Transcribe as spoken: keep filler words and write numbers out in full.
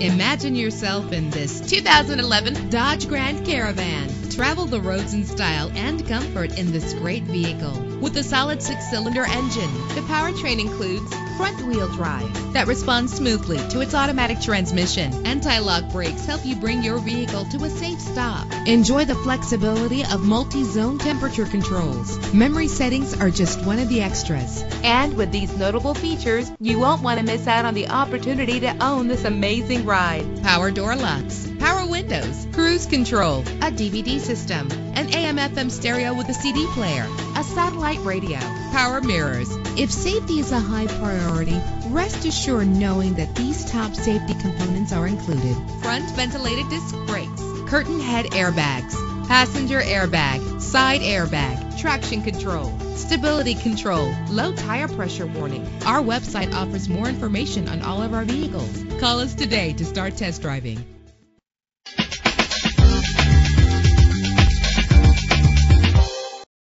Imagine yourself in this two thousand eleven Dodge Grand Caravan. Travel the roads in style and comfort in this great vehicle. With a solid six-cylinder engine, the powertrain includes front-wheel drive that responds smoothly to its automatic transmission. Anti-lock brakes help you bring your vehicle to a safe stop. Enjoy the flexibility of multi-zone temperature controls. Memory settings are just one of the extras. And with these notable features, you won't want to miss out on the opportunity to own this amazing ride. Power door locks, power windows, cruise control, a D V D system, an A M F M stereo with a C D player, a satellite radio, power mirrors. If safety is a high priority, rest assured knowing that these top safety components are included. Front ventilated disc brakes, curtain head airbags, passenger airbag, side airbag, traction control, stability control, low tire pressure warning. Our website offers more information on all of our vehicles. Call us today to start test driving.